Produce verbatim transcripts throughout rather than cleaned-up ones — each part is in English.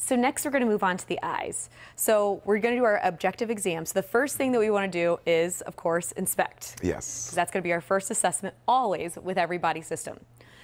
So next we're going to move on to the eyes. So we're going to do our objective exam. So the first thing that we want to do is, of course, inspect. Yes. Because that's going to be our first assessment always with every body system.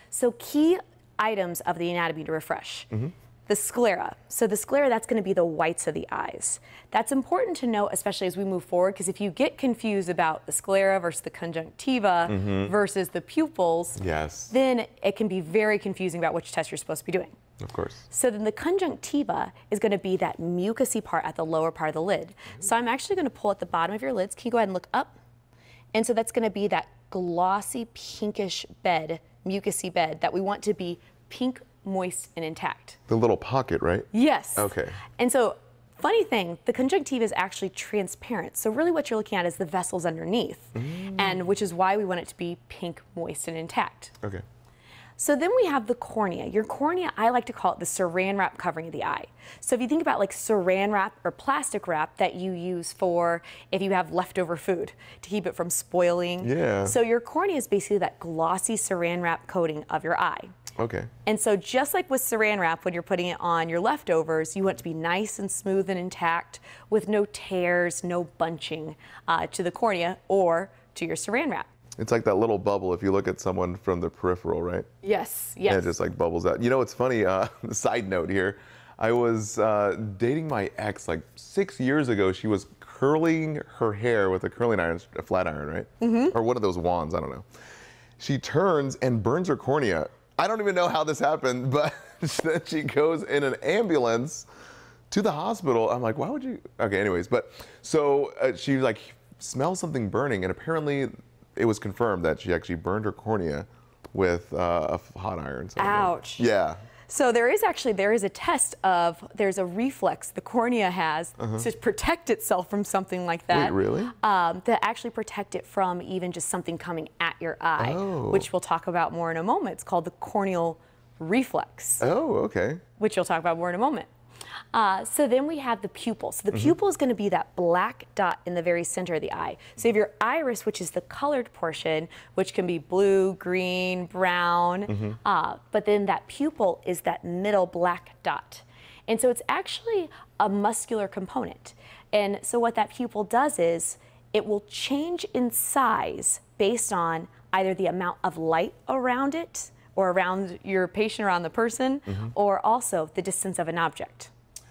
So key items of the anatomy to refresh. Mm-hmm. The sclera. So the sclera, that's going to be the whites of the eyes. That's important to note, especially as we move forward, because if you get confused about the sclera versus the conjunctiva mm-hmm. versus the pupils, yes. then it can be very confusing about which test you're supposed to be doing. Of course. So then the conjunctiva is going to be that mucousy part at the lower part of the lid. Mm-hmm. So I'm actually going to pull at the bottom of your lids. Can you go ahead and look up? And so that's going to be that glossy pinkish bed, mucousy bed that we want to be pink, moist, and intact. The little pocket, right? Yes. Okay. And so, funny thing, the conjunctiva is actually transparent. So really what you're looking at is the vessels underneath, mm. and which is why we want it to be pink, moist, and intact. Okay. So then we have the cornea. Your cornea, I like to call it the saran wrap covering of the eye. So if you think about like saran wrap or plastic wrap that you use for if you have leftover food to keep it from spoiling. Yeah. So your cornea is basically that glossy saran wrap coating of your eye. Okay. And so just like with saran wrap, when you're putting it on your leftovers, you want it to be nice and smooth and intact with no tears, no bunching uh, to the cornea or to your saran wrap. It's like that little bubble if you look at someone from the peripheral, right? Yes, yes. And it just like bubbles out. You know, it's funny, uh, side note here, I was uh, dating my ex like six years ago. She was curling her hair with a curling iron, a flat iron, right? Mm-hmm. Or one of those wands, I don't know. She turns and burns her cornea. I don't even know how this happened, but then she goes in an ambulance to the hospital. I'm like, why would you? Okay, anyways, but so uh, she like smells something burning, and apparently it was confirmed that she actually burned her cornea with uh, a hot iron. So ouch. Yeah. So there is actually, there is a test of, there's a reflex the cornea has uh-huh. to protect itself from something like that. Wait, really? Um, to actually protect it from even just something coming at your eye, oh. which we'll talk about more in a moment. It's called the corneal reflex. Oh, okay. Which you'll talk about more in a moment. Uh, so then we have the pupil. So the mm-hmm. pupil is going to be that black dot in the very center of the eye. So you have your iris, which is the colored portion, which can be blue, green, brown, mm-hmm. uh, but then that pupil is that middle black dot. And so it's actually a muscular component. And so what that pupil does is it will change in size based on either the amount of light around it or around your patient, around the person, mm-hmm. or also the distance of an object.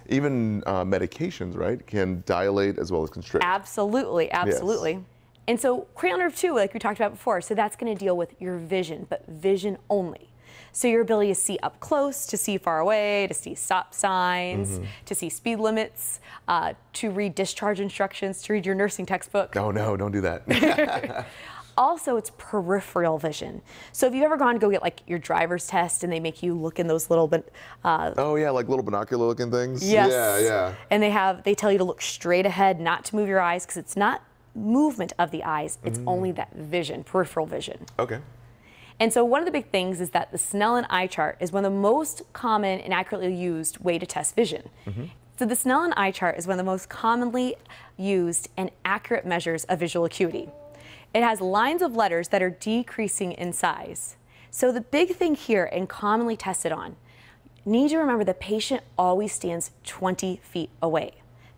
Even uh, medications, right, can dilate as well as constrict. Absolutely, absolutely. Yes. And so cranial nerve two, like we talked about before, so that's going to deal with your vision, but vision only. So your ability to see up close, to see far away, to see stop signs, mm-hmm. to see speed limits, uh, to read discharge instructions, to read your nursing textbook. Oh no, don't do that. Also, it's peripheral vision. So if you've ever gone to go get like your driver's test and they make you look in those little bit. Uh, oh yeah, like little binocular looking things. Yes. Yeah, yeah. And they have, they tell you to look straight ahead, not to move your eyes, because it's not movement of the eyes. It's mm. only that vision, peripheral vision. Okay. And so one of the big things is that the Snellen eye chart is one of the most common and accurately used way to test vision. Mm-hmm. So the Snellen eye chart is one of the most commonly used and accurate measures of visual acuity. It has lines of letters that are decreasing in size. So the big thing here, and commonly tested on, need to remember the patient always stands twenty feet away.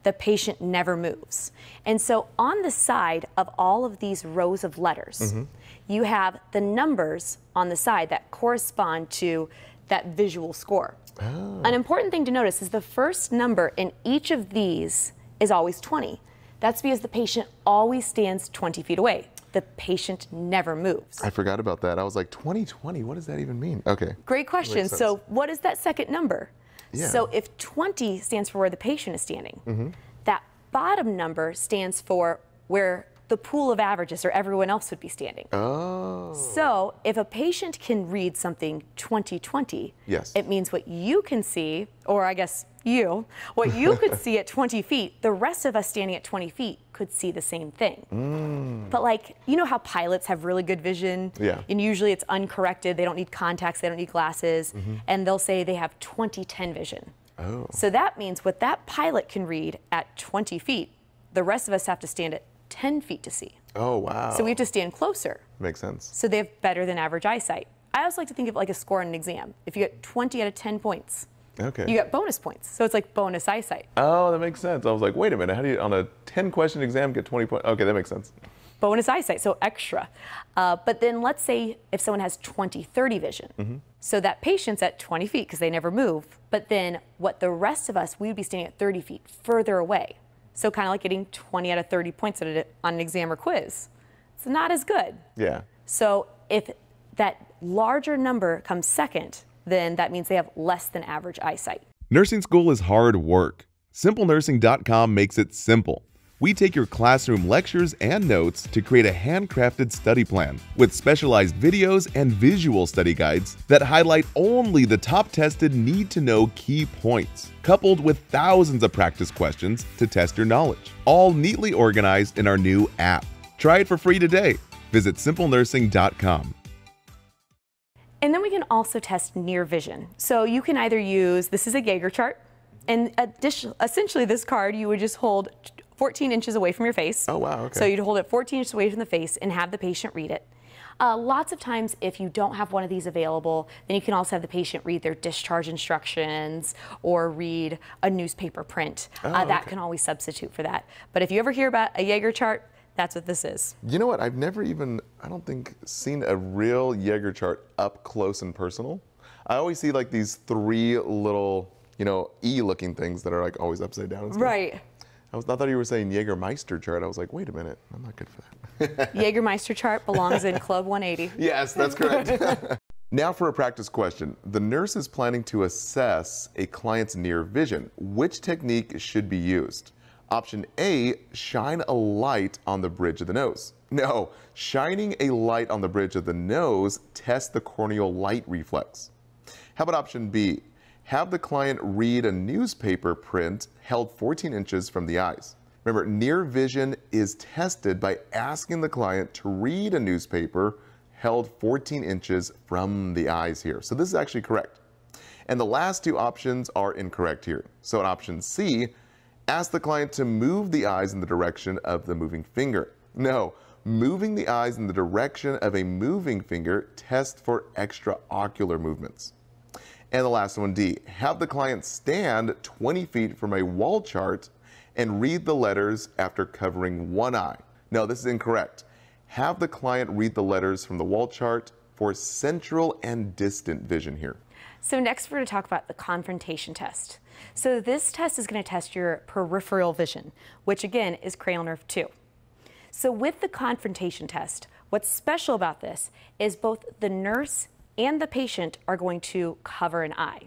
The patient never moves. And so on the side of all of these rows of letters, mm-hmm. you have the numbers on the side that correspond to that visual score. Oh. An important thing to notice is the first number in each of these is always twenty. That's because the patient always stands twenty feet away. The patient never moves. I forgot about that. I was like, twenty, twenty, what does that even mean? Okay. Great question. So what is that second number? Yeah. So if twenty stands for where the patient is standing, mm-hmm. that bottom number stands for where the pool of averages or everyone else would be standing. Oh. So if a patient can read something twenty twenty, yes. it means what you can see, or I guess you, what you could see at twenty feet, the rest of us standing at twenty feet could see the same thing. Mm. But like, you know how pilots have really good vision? Yeah. And usually it's uncorrected, they don't need contacts, they don't need glasses, mm-hmm. and they'll say they have twenty ten vision. Oh. So that means what that pilot can read at twenty feet, the rest of us have to stand at ten feet to see. Oh, wow. So we have to stand closer. Makes sense. So they have better than average eyesight. I also like to think of like a score on an exam. If you get twenty out of ten points, Okay. You get bonus points. So it's like bonus eyesight. Oh, that makes sense. I was like, wait a minute, how do you, on a ten question exam, get twenty points? Okay, that makes sense. Bonus eyesight, so extra. Uh, but then let's say if someone has twenty thirty vision, mm-hmm. so that patient's at twenty feet because they never move, but then what the rest of us, we would be standing at thirty feet further away. So kind of like getting twenty out of thirty points on an exam or quiz. It's not as good. Yeah. So if that larger number comes second, then that means they have less than average eyesight. Nursing school is hard work. Simple Nursing dot com makes it simple. We take your classroom lectures and notes to create a handcrafted study plan with specialized videos and visual study guides that highlight only the top-tested need-to-know key points, coupled with thousands of practice questions to test your knowledge, all neatly organized in our new app. Try it for free today. Visit Simple Nursing dot com. And then we can also test near vision. So you can either use, this is a Jaeger chart, and essentially this card you would just hold fourteen inches away from your face. Oh, wow, okay. So you'd hold it fourteen inches away from the face and have the patient read it. Uh, lots of times, if you don't have one of these available, then you can also have the patient read their discharge instructions or read a newspaper print. Oh, uh, that okay. can always substitute for that. But if you ever hear about a Jaeger chart, that's what this is. You know what? I've never even, I don't think, seen a real Jaeger chart up close and personal. I always see like these three little, you know, E-looking things that are like always upside down and stuff. Right. I, was, I thought you were saying Jaegermeister chart. I was like, wait a minute, I'm not good for that. Jaegermeister chart belongs in Club one eighty. Yes, that's correct. Now for a practice question. The nurse is planning to assess a client's near vision. Which technique should be used? Option A, shine a light on the bridge of the nose. No, shining a light on the bridge of the nose tests the corneal light reflex. How about option B? Have the client read a newspaper print held fourteen inches from the eyes. Remember, near vision is tested by asking the client to read a newspaper held fourteen inches from the eyes here. So this is actually correct. And the last two options are incorrect here. So in option C, ask the client to move the eyes in the direction of the moving finger. No, moving the eyes in the direction of a moving finger tests for extraocular movements. And the last one, D, have the client stand twenty feet from a wall chart and read the letters after covering one eye. No, this is incorrect. Have the client read the letters from the wall chart for central and distant vision here. So next we're going to talk about the confrontation test. So this test is going to test your peripheral vision, which again is cranial nerve two. So with the confrontation test, what's special about this is both the nurse and the patient are going to cover an eye.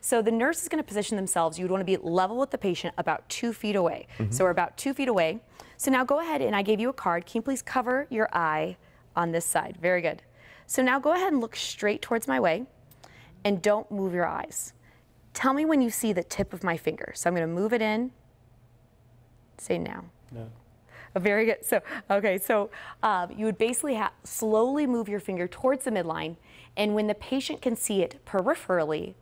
So the nurse is going to position themselves. You'd want to be level with the patient about two feet away. Mm-hmm. So we're about two feet away. So now go ahead, and I gave you a card. Can you please cover your eye on this side? Very good. So now go ahead and look straight towards my way and don't move your eyes. Tell me when you see the tip of my finger. So I'm going to move it in. Say now. No. Very good. So, okay, so um, you would basically ha slowly move your finger towards the midline, and when the patient can see it peripherally,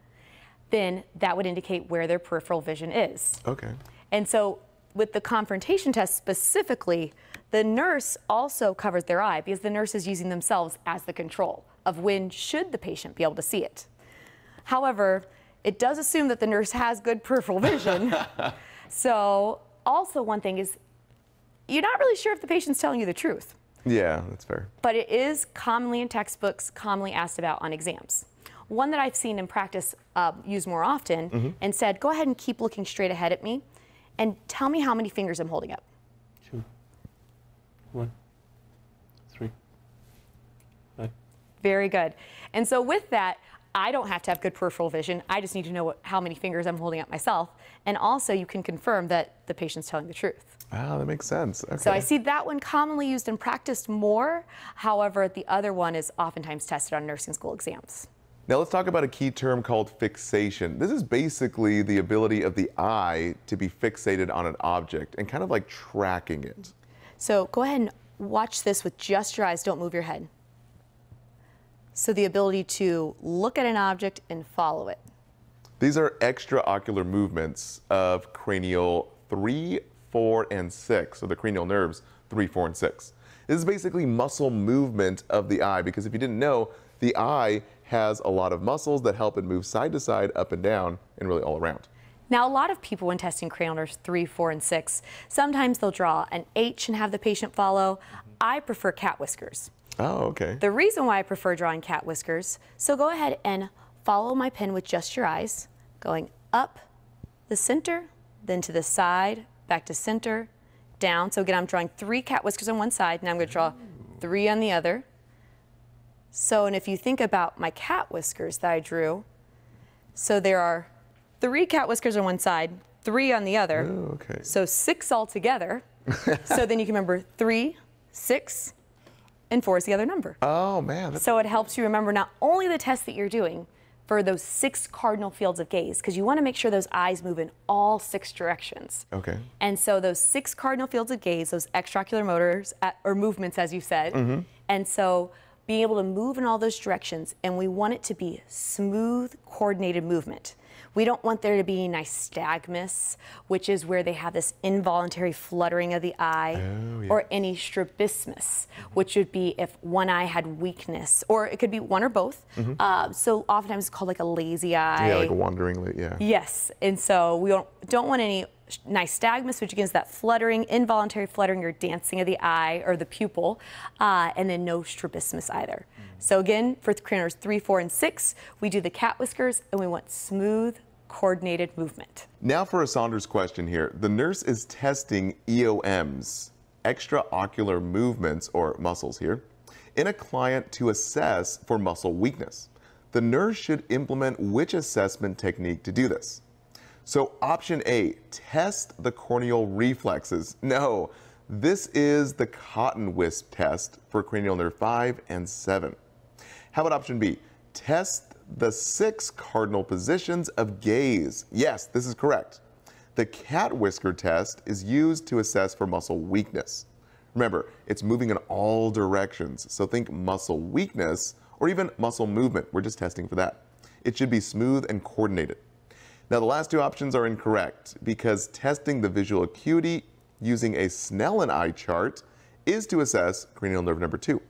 then that would indicate where their peripheral vision is. Okay. And so with the confrontation test specifically, the nurse also covers their eye because the nurse is using themselves as the control of when should the patient be able to see it. However, it does assume that the nurse has good peripheral vision. So also one thing is you're not really sure if the patient's telling you the truth. Yeah, that's fair. But it is commonly in textbooks, commonly asked about on exams. One that I've seen in practice uh, used more often mm-hmm. and said, go ahead and keep looking straight ahead at me and tell me how many fingers I'm holding up. Two, one, three, five. Very good. And so with that, I don't have to have good peripheral vision. I just need to know what, how many fingers I'm holding up myself. And also you can confirm that the patient's telling the truth. Wow, that makes sense. Okay. So I see that one commonly used and practiced more. However, the other one is oftentimes tested on nursing school exams. Now let's talk about a key term called fixation. This is basically the ability of the eye to be fixated on an object and kind of like tracking it. So go ahead and watch this with just your eyes. Don't move your head. So the ability to look at an object and follow it. These are extraocular movements of cranial three, four, and six. So the cranial nerves three, four, and six. This is basically muscle movement of the eye because if you didn't know, the eye has a lot of muscles that help it move side to side, up and down, and really all around. Now, a lot of people when testing crayoners three, four, and six, sometimes they'll draw an H and have the patient follow. I prefer cat whiskers. Oh, okay. The reason why I prefer drawing cat whiskers, so go ahead and follow my pen with just your eyes, going up the center, then to the side, back to center, down. So again, I'm drawing three cat whiskers on one side, now I'm gonna draw three on the other. So, and if you think about my cat whiskers that I drew, so there are three cat whiskers on one side, three on the other. Oh, okay. So six altogether. So then you can remember three, six, and four is the other number. Oh, man. So it helps you remember not only the test that you're doing for those six cardinal fields of gaze, because you want to make sure those eyes move in all six directions. Okay. And so those six cardinal fields of gaze, those extraocular motors, at, or movements, as you said. Mm-hmm. And so being able to move in all those directions, and we want it to be smooth, coordinated movement. We don't want there to be nystagmus, which is where they have this involuntary fluttering of the eye, oh, yeah. or any strabismus, which would be if one eye had weakness, or it could be one or both. Mm-hmm. uh, so oftentimes it's called like a lazy eye. Yeah, like a wandering, yeah. Yes, and so we don't, don't want any nystagmus, which again is that fluttering, involuntary fluttering or dancing of the eye or the pupil, uh, and then no strabismus either. Mm-hmm. So again, for crayoners three, four, and six, we do the cat whiskers, and we want smooth, coordinated movement. Now for a Saunders question here. The nurse is testing E O Ms, extraocular movements or muscles here, in a client to assess for muscle weakness. The nurse should implement which assessment technique to do this? So option A, test the corneal reflexes. No, this is the cotton wisp test for cranial nerve five and seven. How about option B, test the six cardinal positions of gaze. Yes, this is correct. The cat whisker test is used to assess for muscle weakness. Remember, it's moving in all directions. So think muscle weakness or even muscle movement. We're just testing for that. It should be smooth and coordinated. Now, the last two options are incorrect because testing the visual acuity using a Snellen eye chart is to assess cranial nerve number two.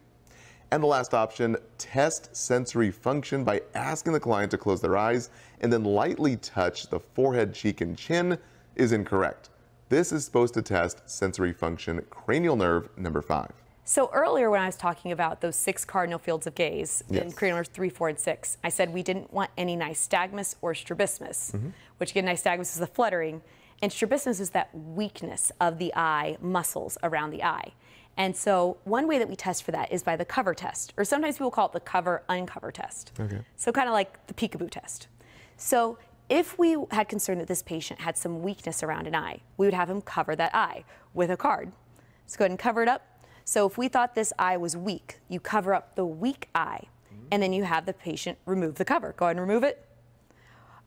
And the last option, test sensory function by asking the client to close their eyes and then lightly touch the forehead, cheek, and chin, is incorrect. This is supposed to test sensory function, cranial nerve number five. So earlier when I was talking about those six cardinal fields of gaze, yes. in cranial nerves three, four, and six, I said we didn't want any nystagmus or strabismus, mm-hmm. which again, nystagmus is the fluttering, and strabismus is that weakness of the eye, muscles around the eye. And so one way that we test for that is by the cover test, or sometimes people call it the cover-uncover test. Okay. So kind of like the peekaboo test. So if we had concern that this patient had some weakness around an eye, we would have him cover that eye with a card. Let's go ahead and cover it up. So if we thought this eye was weak, you cover up the weak eye, and then you have the patient remove the cover. Go ahead and remove it.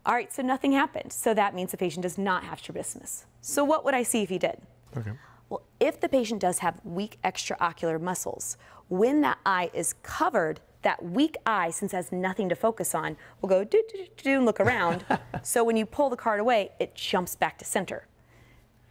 All right, so nothing happened. So that means the patient does not have strabismus. So what would I see if he did? Okay. Well, if the patient does have weak extraocular muscles, when that eye is covered, that weak eye, since it has nothing to focus on, will go do do do and look around. So when you pull the card away, it jumps back to center.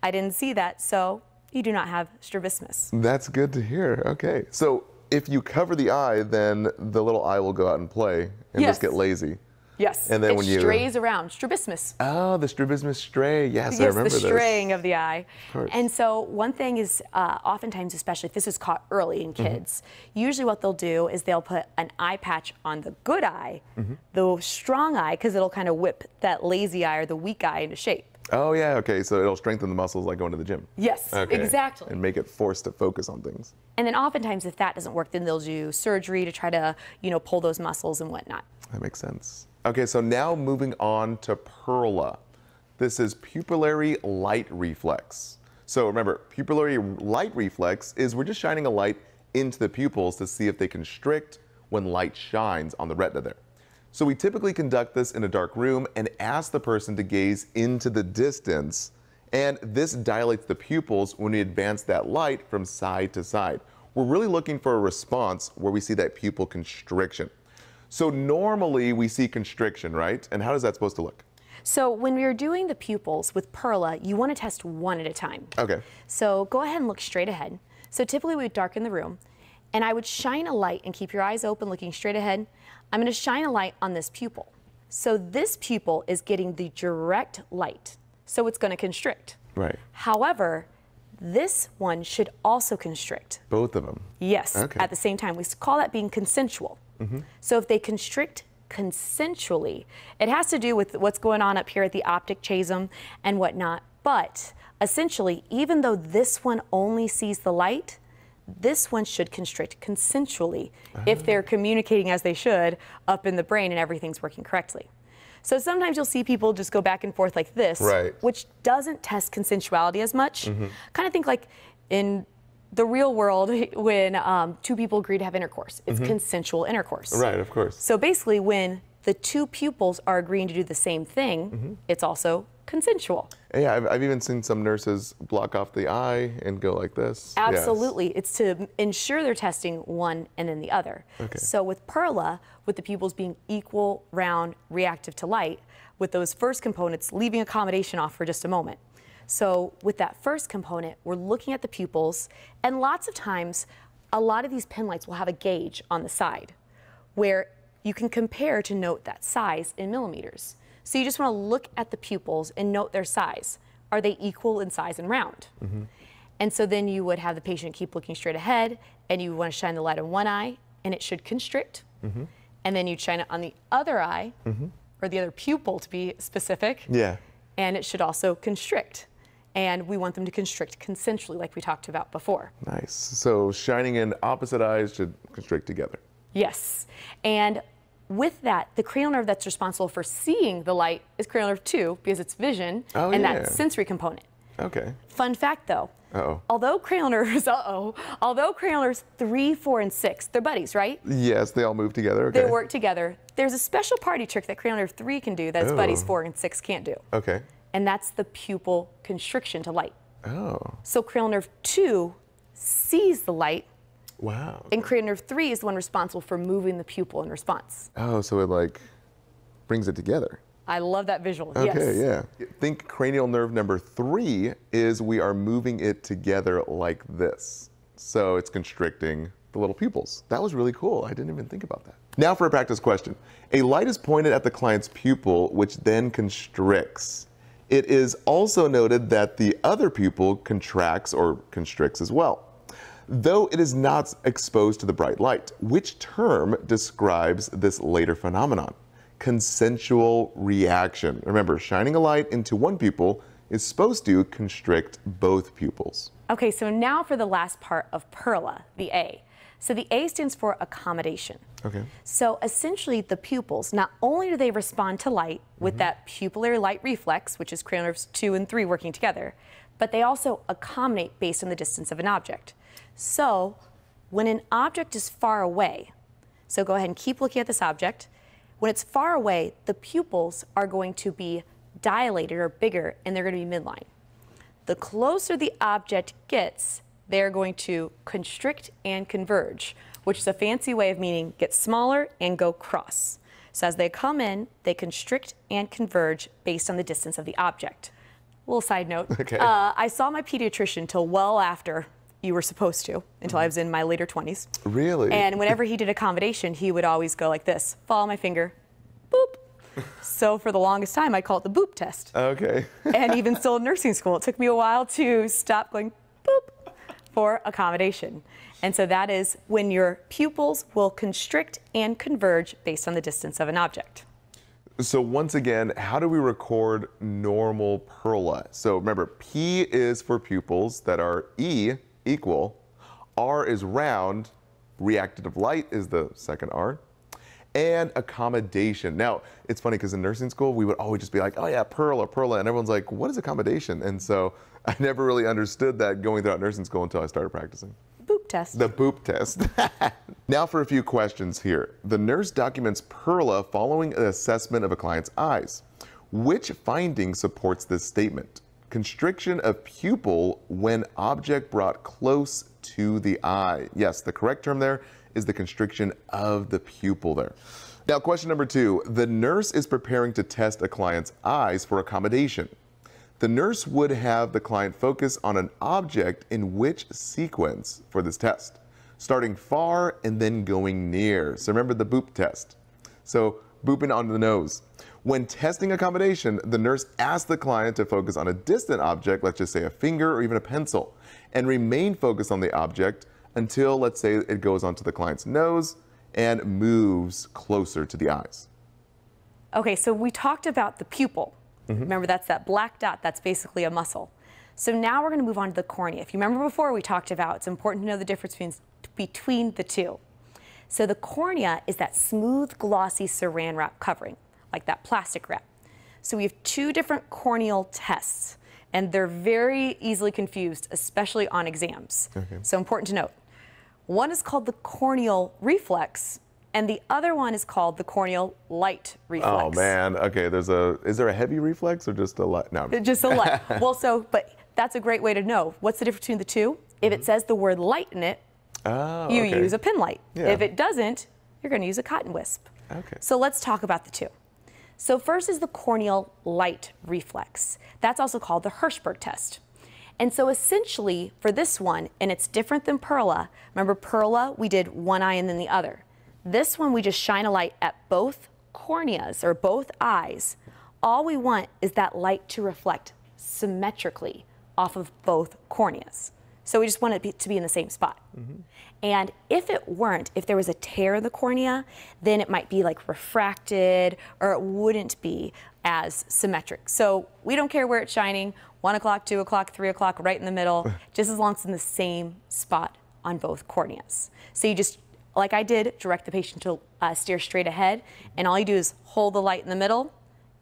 I didn't see that, so you do not have strabismus. That's good to hear. Okay. So if you cover the eye, then the little eye will go out and play and yes. just get lazy. Yes. And then it when you strays around, strabismus. Oh, the strabismus stray. Yes, yes I remember this. Yes, the straying this. Of the eye. Of and so one thing is, uh, oftentimes, especially if this is caught early in kids, mm-hmm. usually what they'll do is they'll put an eye patch on the good eye, mm-hmm. the strong eye, because it'll kind of whip that lazy eye or the weak eye into shape. Oh, yeah, okay, so it'll strengthen the muscles like going to the gym. Yes, okay. exactly. And make it forced to focus on things. And then oftentimes if that doesn't work, then they'll do surgery to try to, you know, pull those muscles and whatnot. That makes sense. Okay, so now moving on to PERLA. This is pupillary light reflex. So remember, pupillary light reflex is we're just shining a light into the pupils to see if they constrict when light shines on the retina there. So we typically conduct this in a dark room and ask the person to gaze into the distance, and this dilates the pupils when we advance that light from side to side. We're really looking for a response where we see that pupil constriction. So normally we see constriction, right? And how is that supposed to look? So when we are doing the pupils with PERLA, you want to test one at a time. Okay. So go ahead and look straight ahead. So typically we would darken the room, and I would shine a light and keep your eyes open looking straight ahead. I'm going to shine a light on this pupil. So this pupil is getting the direct light, so it's going to constrict. Right. However, this one should also constrict. Both of them? Yes, okay. At the same time. We call that being consensual. Mm-hmm. So if they constrict consensually, it has to do with what's going on up here at the optic chasm and whatnot. But essentially, even though this one only sees the light, this one should constrict consensually uh-huh. if they're communicating as they should up in the brain and everything's working correctly. So sometimes you'll see people just go back and forth like this, right. which doesn't test consensuality as much. Mm-hmm. Kind of think like in the real world when um, two people agree to have intercourse. It's mm-hmm. consensual intercourse. Right, of course. So basically when the two pupils are agreeing to do the same thing, mm-hmm. it's also consensual. Yeah, I've, I've even seen some nurses block off the eye and go like this. Absolutely. Yes. It's to ensure they're testing one and then the other. Okay. So with PERLA, with the pupils being equal, round, reactive to light, with those first components, leaving accommodation off for just a moment. So with that first component, we're looking at the pupils, and lots of times, a lot of these pen lights will have a gauge on the side, where you can compare to note that size in millimeters. So you just want to look at the pupils and note their size. Are they equal in size and round? Mm-hmm. And so then you would have the patient keep looking straight ahead, and you want to shine the light on one eye, and it should constrict. Mm-hmm. And then you'd shine it on the other eye, mm-hmm. or the other pupil to be specific, yeah. and it should also constrict. And we want them to constrict consensually, like we talked about before. Nice. So shining in opposite eyes should constrict together. Yes. And with that, the cranial nerve that's responsible for seeing the light is cranial nerve two, because it's vision, oh, and yeah. that sensory component. Okay. Fun fact though, uh-oh. although cranial nerves, uh-oh, although cranial nerves three, four, and six, they're buddies, right? Yes, they all move together, okay. They work together. There's a special party trick that cranial nerve three can do that's oh. buddies four and six can't do. Okay. And that's the pupil constriction to light. Oh. So cranial nerve two sees the light. Wow. And cranial nerve three is the one responsible for moving the pupil in response. Oh, so it like brings it together. I love that visual, okay, yes. Okay, yeah. Think cranial nerve number three is we are moving it together like this. So it's constricting the little pupils. That was really cool. I didn't even think about that. Now for a practice question. A light is pointed at the client's pupil, which then constricts. It is also noted that the other pupil contracts or constricts as well, though it is not exposed to the bright light. Which term describes this later phenomenon? Consensual reaction. Remember, shining a light into one pupil is supposed to constrict both pupils. Okay, so now for the last part of PERLA, the A. So the A stands for accommodation. Okay. So essentially the pupils, not only do they respond to light with mm-hmm. that pupillary light reflex, which is cranial nerves two and three working together, but they also accommodate based on the distance of an object. So when an object is far away, so go ahead and keep looking at this object. When it's far away, the pupils are going to be dilated or bigger, and they're going to be midline. The closer the object gets, they're going to constrict and converge, which is a fancy way of meaning get smaller and go cross. So as they come in, they constrict and converge based on the distance of the object. Little side note, okay. uh, I saw my pediatrician till well after you were supposed to, until I was in my later twenties. Really? And whenever he did accommodation, he would always go like this, follow my finger, boop. So for the longest time, I call it the boop test. Okay. And even still in nursing school, it took me a while to stop going boop for accommodation. And so that is when your pupils will constrict and converge based on the distance of an object. So once again, how do we record normal PERLA? So remember, P is for pupils that are E, equal, R is round, reactive to light is the second R, and accommodation. Now, it's funny because in nursing school, we would always just be like, oh yeah, PERLA, PERLA, and everyone's like, what is accommodation? And so I never really understood that going throughout nursing school until I started practicing. Boop test. The boop test. Now for a few questions here. The nurse documents PERLA following an assessment of a client's eyes. Which finding supports this statement? Constriction of pupil when object brought close to the eye. Yes, the correct term there is the constriction of the pupil there. Now, question number two. The nurse is preparing to test a client's eyes for accommodation. The nurse would have the client focus on an object in which sequence for this test, starting far and then going near. So remember the boop test. So booping onto the nose. When testing accommodation, the nurse asks the client to focus on a distant object, let's just say a finger or even a pencil, and remain focused on the object until, let's say, it goes onto the client's nose and moves closer to the eyes. Okay, so we talked about the pupil. Mm-hmm. Remember, that's that black dot. That's basically a muscle. So now we're going to move on to the cornea. If you remember before, we talked about it's important to know the difference between, between the two. So the cornea is that smooth, glossy saran wrap covering, like that plastic wrap. So we have two different corneal tests, and they're very easily confused, especially on exams. Okay. So important to note. One is called the corneal reflex, and the other one is called the corneal light reflex. Oh man, okay, there's a, is there a heavy reflex or just a light? No. Just a light. Well, so, but that's a great way to know. What's the difference between the two? If mm-hmm. it says the word light in it, oh, you okay. use a pin light. Yeah. If it doesn't, you're gonna use a cotton wisp. Okay. So let's talk about the two. So first is the corneal light reflex. That's also called the Hirschberg test. And so essentially for this one, and it's different than PERLA, remember PERLA, we did one eye and then the other. This one, we just shine a light at both corneas or both eyes. All we want is that light to reflect symmetrically off of both corneas. So we just want it to be in the same spot. Mm-hmm. And if it weren't, if there was a tear in the cornea, then it might be like refracted or it wouldn't be as symmetric. So we don't care where it's shining, one o'clock, two o'clock, three o'clock, right in the middle, just as long as it's in the same spot on both corneas. So you just, like I did, direct the patient to uh, stare straight ahead, and all you do is hold the light in the middle,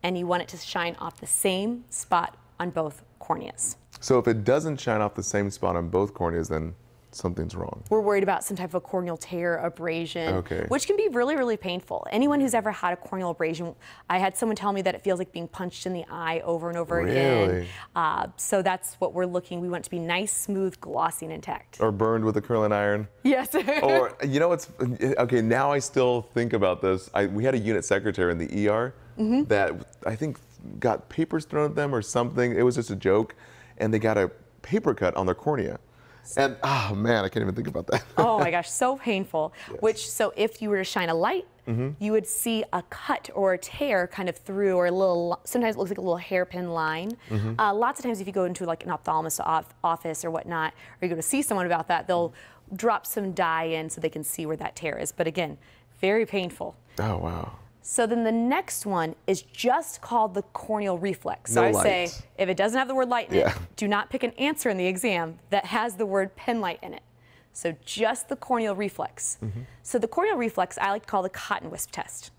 and you want it to shine off the same spot on both corneas. So if it doesn't shine off the same spot on both corneas, then something's wrong. We're worried about some type of a corneal tear, abrasion, okay. which can be really, really painful. Anyone who's ever had a corneal abrasion, I had someone tell me that it feels like being punched in the eye over and over really? again. Uh, so that's what we're looking. We want it to be nice, smooth, glossy, and intact. Or burned with a curling iron. Yes. Or, you know what's, okay, now I still think about this. I, we had a unit secretary in the E R mm-hmm. that I think got papers thrown at them or something. It was just a joke. And they got a paper cut on their cornea. And oh man, I can't even think about that. Oh my gosh, so painful. Yes. Which, so if you were to shine a light, mm-hmm. you would see a cut or a tear kind of through, or a little, sometimes it looks like a little hairpin line. Mm-hmm. uh, lots of times if you go into like an ophthalmist office or whatnot, or you go to see someone about that, they'll mm-hmm. drop some dye in so they can see where that tear is. But again, very painful. Oh wow. So then the next one is just called the corneal reflex. So no I light. say, if it doesn't have the word light in yeah. it, do not pick an answer in the exam that has the word pen light in it. So just the corneal reflex. Mm-hmm. So the corneal reflex, I like to call the cotton wisp test.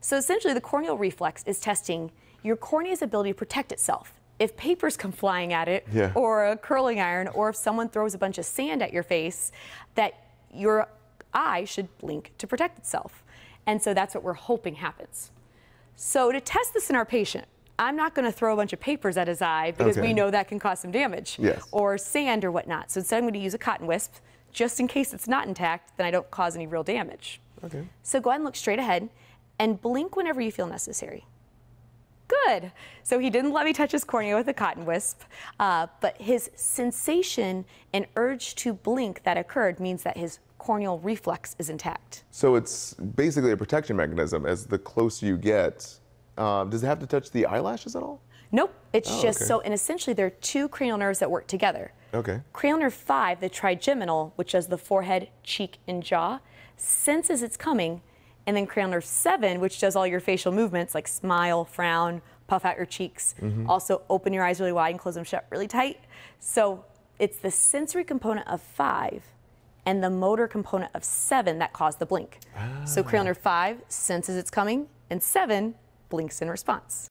So essentially the corneal reflex is testing your cornea's ability to protect itself. If papers come flying at it, yeah. or a curling iron, or if someone throws a bunch of sand at your face, that your eye should blink to protect itself. And so that's what we're hoping happens. So to test this in our patient, I'm not going to throw a bunch of papers at his eye because okay. we know that can cause some damage yes. or sand or whatnot. So instead I'm going to use a cotton wisp just in case it's not intact, then I don't cause any real damage. Okay. So go ahead and look straight ahead and blink whenever you feel necessary. Good. So he didn't let me touch his cornea with a cotton wisp, uh, but his sensation and urge to blink that occurred means that his corneal reflex is intact. So it's basically a protection mechanism as the closer you get. Um, does it have to touch the eyelashes at all? Nope. It's oh, just okay. so, and essentially there are two cranial nerves that work together. Okay. Cranial nerve five, the trigeminal, which does the forehead, cheek, and jaw, senses it's coming, and then cranial nerve seven, which does all your facial movements like smile, frown, puff out your cheeks, mm-hmm. also open your eyes really wide and close them shut really tight. So it's the sensory component of five and the motor component of seven that caused the blink. Ah. So cranial nerve five senses it's coming, and seven blinks in response.